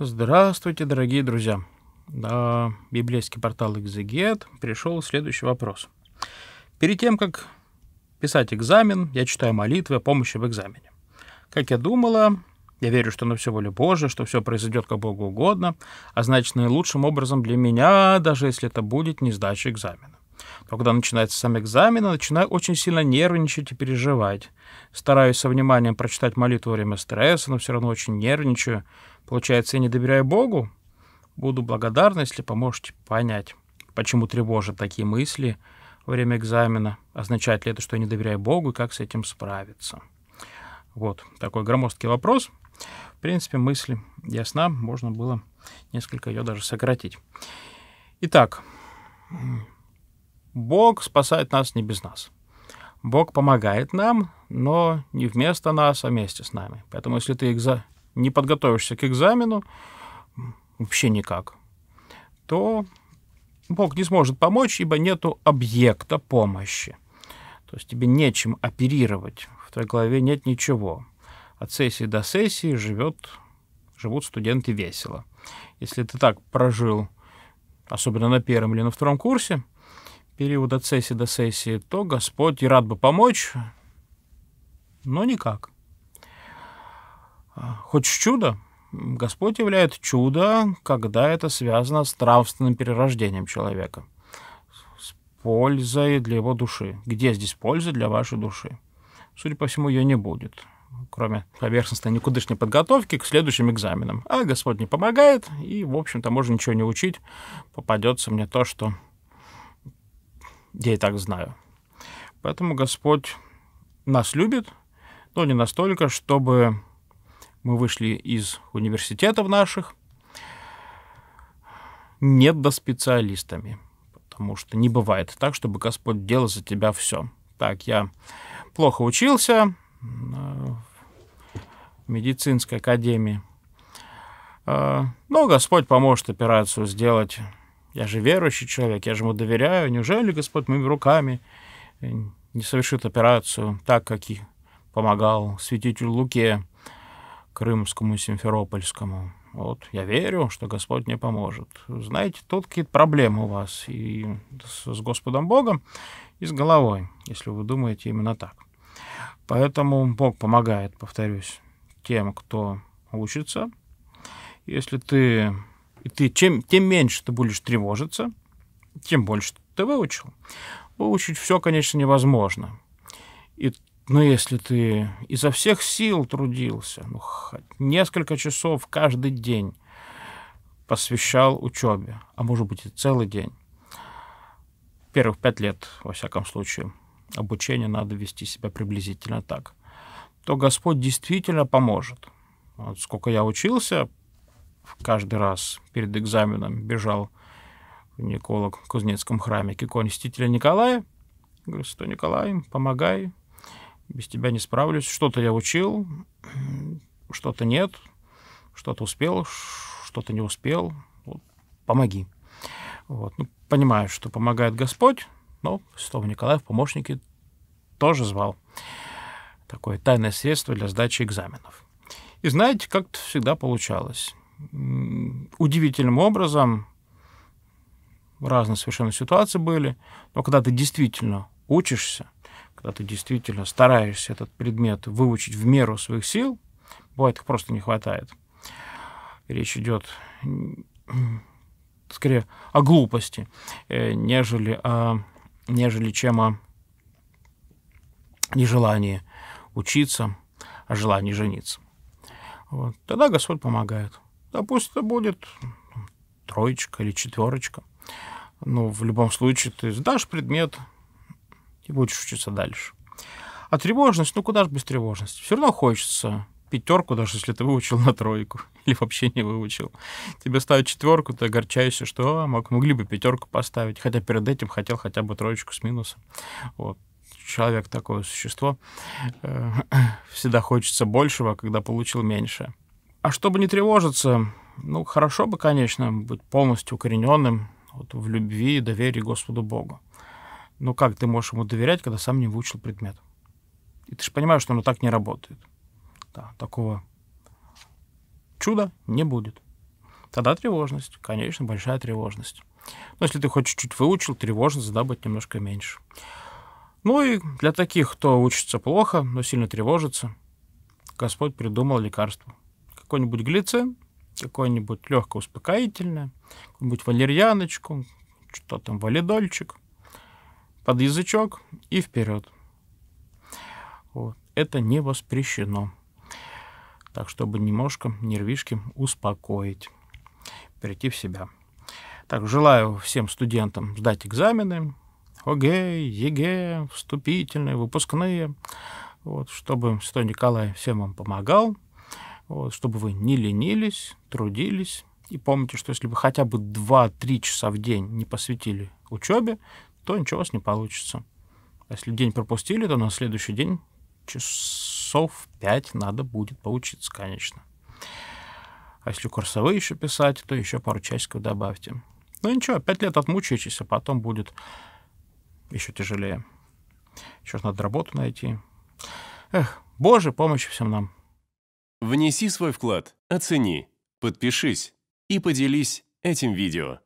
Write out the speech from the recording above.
Здравствуйте, дорогие друзья! На библейский портал Экзегет пришел следующий вопрос. Перед тем, как писать экзамен, я читаю молитвы о помощи в экзамене. Как я думала, я верю, что на все воля Божия, что все произойдет как Богу угодно, а значит, наилучшим образом для меня, даже если это будет не сдача экзамена. Но когда начинается сам экзамен, я начинаю очень сильно нервничать и переживать. Стараюсь со вниманием прочитать молитву во время стресса, но все равно очень нервничаю. Получается, я не доверяю Богу? Буду благодарна, если поможете понять, почему тревожат такие мысли во время экзамена. Означает ли это, что я не доверяю Богу, и как с этим справиться? Вот такой громоздкий вопрос. В принципе, мысль ясна, можно было несколько ее даже сократить. Итак, Бог спасает нас не без нас. Бог помогает нам, но не вместо нас, а вместе с нами. Поэтому если ты не подготовишься к экзамену, вообще никак, то Бог не сможет помочь, ибо нету объекта помощи. То есть тебе нечем оперировать, в твоей голове нет ничего. От сессии до сессии живут студенты весело. Если ты так прожил, особенно на первом или на втором курсе, период от сессии до сессии, то Господь и рад бы помочь, но никак. Хочешь чудо? Господь являет чудо, когда это связано с нравственным перерождением человека, с пользой для его души. Где здесь польза для вашей души? Судя по всему, ее не будет, кроме поверхностной никудышной подготовки к следующим экзаменам. А Господь не помогает, и, в общем-то, можно ничего не учить. Попадется мне то, что я и так знаю. Поэтому Господь нас любит, но не настолько, чтобы мы вышли из университетов наших недоспециалистами, потому что не бывает так, чтобы Господь делал за тебя все. Так, я плохо учился в медицинской академии, но Господь поможет операцию сделать. Я же верующий человек, я же ему доверяю. Неужели Господь моими руками не совершит операцию так, как и помогал святителю Луке Крымскому и Симферопольскому? Вот, я верю, что Господь мне поможет. Знаете, тут какие-то проблемы у вас и с Господом Богом, и с головой, если вы думаете именно так. Поэтому Бог помогает, повторюсь, тем, кто учится. Если ты... тем меньше ты будешь тревожиться, тем больше ты выучил. Выучить все, конечно, невозможно. Но если ты изо всех сил трудился, хоть несколько часов каждый день посвящал учебе, а может быть и целый день, первых 5 лет, во всяком случае, обучение надо вести себя приблизительно так, то Господь действительно поможет. Вот сколько я учился, каждый раз перед экзаменом бежал в Николай Кузнецком храме к иконе святителя Николая. Говорю: «Святой Николай, помогай, без тебя не справлюсь. Что-то я учил, что-то нет, что-то успел, что-то не успел. Вот, помоги». Вот. Ну, понимаю, что помогает Господь, но святого Николая в помощники тоже звал. Такое тайное средство для сдачи экзаменов. И знаете, как-то всегда получалось. Удивительным образом разные совершенно ситуации были, но когда ты действительно учишься, когда ты действительно стараешься этот предмет выучить в меру своих сил, бывает, их просто не хватает. Речь идет скорее о глупости, нежели чем о нежелании учиться, о желании жениться. Вот. Тогда Господь помогает. Да пусть это будет 3 или 4. Но в любом случае ты сдашь предмет и будешь учиться дальше. А тревожность? Ну куда же без тревожности? Все равно хочется 5, даже если ты выучил на 3 или вообще не выучил. Тебе ставят 4, ты огорчаешься, что могли бы 5 поставить, хотя перед этим хотел хотя бы 3 с минусом. Вот. Человек такое существо. Всегда хочется большего, когда получил меньше. А чтобы не тревожиться, хорошо бы, конечно, быть полностью укорененным в любви и доверии Господу Богу. Но как ты можешь ему доверять, когда сам не выучил предмет? И ты же понимаешь, что оно так не работает. Да, такого чуда не будет. Тогда тревожность, конечно, большая тревожность. Но если ты хоть чуть-чуть выучил, тревожность, да, будет немножко меньше. Ну и для таких, кто учится плохо, но сильно тревожится, Господь придумал лекарство. Какой-нибудь глицин, какое-нибудь легкое успокоительное, какую-нибудь валерьяночку, что там, валидольчик, под язычок и вперед. Вот. Это не воспрещено. Так, чтобы немножко нервишки успокоить, прийти в себя. Так, желаю всем студентам сдать экзамены, ОГЭ, ЕГЭ, вступительные, выпускные, вот, чтобы святой Николай всем вам помогал, вот, чтобы вы не ленились, трудились. И помните, что если вы хотя бы 2-3 часа в день не посвятили учебе, то ничего у вас не получится. Если день пропустили, то на следующий день часов 5 надо будет поучиться, конечно. А если курсовые еще писать, то еще пару часиков добавьте. Ну ничего, 5 лет отмучаетесь, а потом будет еще тяжелее. Еще надо работу найти. Эх, Боже, помощи всем нам. Внеси свой вклад, оцени, подпишись и поделись этим видео.